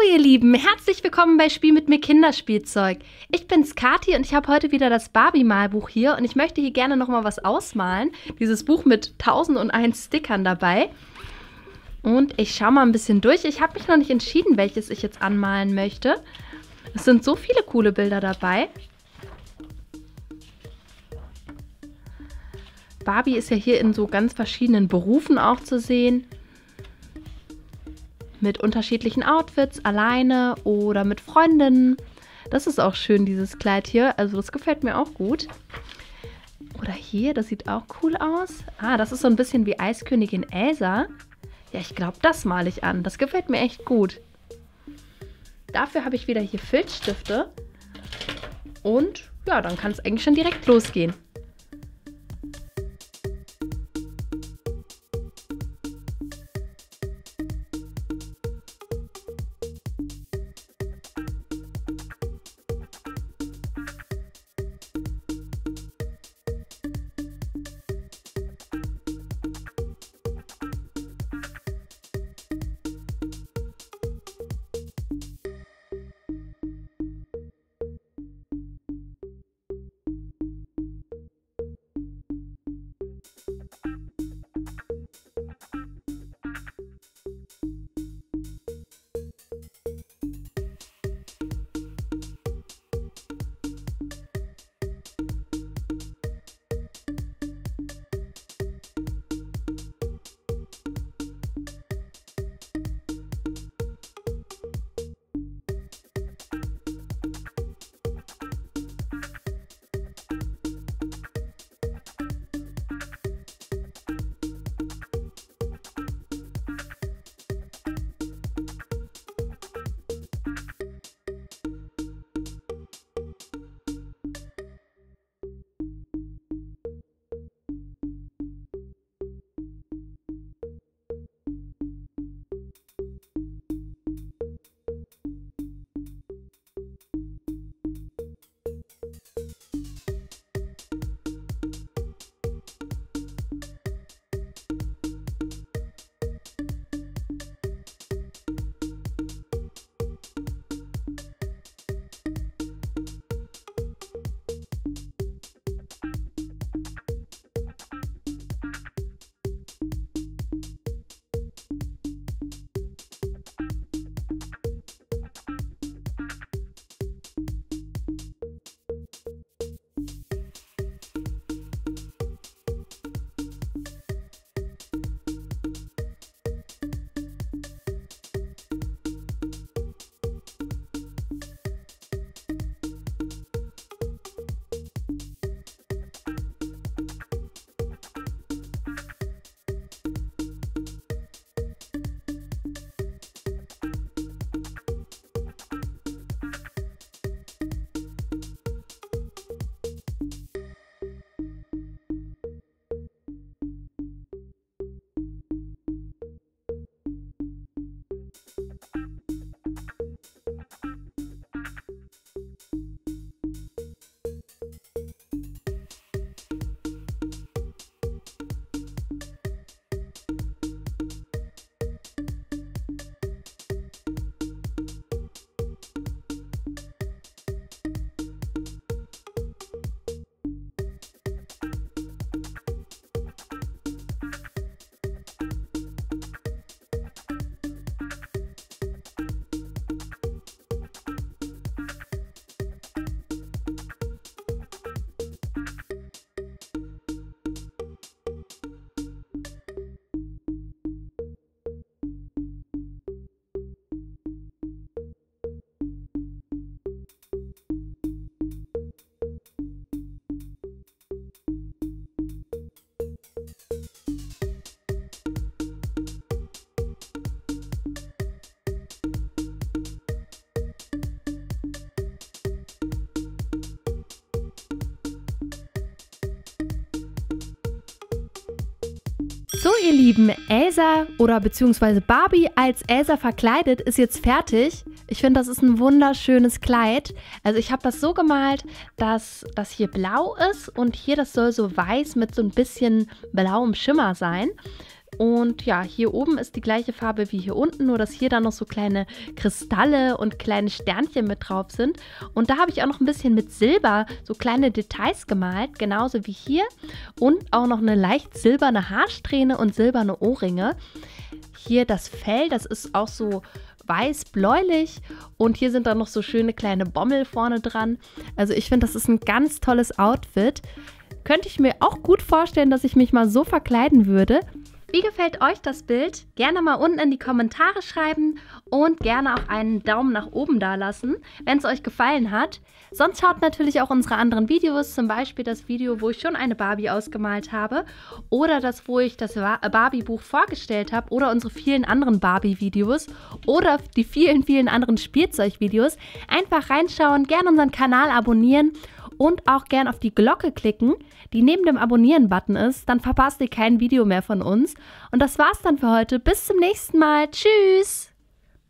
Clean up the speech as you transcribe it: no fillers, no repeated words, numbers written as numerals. Hallo ihr Lieben, herzlich willkommen bei Spiel mit mir Kinderspielzeug. Ich bin's Kathi und ich habe heute wieder das Barbie-Malbuch hier und ich möchte hier gerne nochmal was ausmalen. Dieses Buch mit 1001 Stickern dabei. Und ich schaue mal ein bisschen durch. Ich habe mich noch nicht entschieden, welches ich jetzt anmalen möchte. Es sind so viele coole Bilder dabei. Barbie ist ja hier in so ganz verschiedenen Berufen auch zu sehen. Mit unterschiedlichen Outfits, alleine oder mit Freundinnen. Das ist auch schön, dieses Kleid hier. Also das gefällt mir auch gut. Oder hier, das sieht auch cool aus. Ah, das ist so ein bisschen wie Eiskönigin Elsa. Ja, ich glaube, das male ich an. Das gefällt mir echt gut. Dafür habe ich wieder hier Filzstifte. Und ja, dann kann es eigentlich schon direkt losgehen. So ihr Lieben, Elsa oder beziehungsweise Barbie als Elsa verkleidet ist jetzt fertig. Ich finde, das ist ein wunderschönes Kleid. Also ich habe das so gemalt, dass das hier blau ist und hier das soll so weiß mit so ein bisschen blauem Schimmer sein. Und ja, hier oben ist die gleiche Farbe wie hier unten, nur dass hier dann noch so kleine Kristalle und kleine Sternchen mit drauf sind. Und da habe ich auch noch ein bisschen mit Silber so kleine Details gemalt, genauso wie hier. Und auch noch eine leicht silberne Haarsträhne und silberne Ohrringe. Hier das Fell, das ist auch so weiß-bläulich und hier sind dann noch so schöne kleine Bommel vorne dran. Also ich finde, das ist ein ganz tolles Outfit. Könnte ich mir auch gut vorstellen, dass ich mich mal so verkleiden würde. Wie gefällt euch das Bild? Gerne mal unten in die Kommentare schreiben und gerne auch einen Daumen nach oben dalassen, wenn es euch gefallen hat. Sonst schaut natürlich auch unsere anderen Videos, zum Beispiel das Video, wo ich schon eine Barbie ausgemalt habe oder das, wo ich das Barbie-Buch vorgestellt habe oder unsere vielen anderen Barbie-Videos oder die vielen, vielen anderen Spielzeug-Videos. Einfach reinschauen, gerne unseren Kanal abonnieren und auch gern auf die Glocke klicken, die neben dem Abonnieren-Button ist. Dann verpasst ihr kein Video mehr von uns. Und das war's dann für heute. Bis zum nächsten Mal. Tschüss!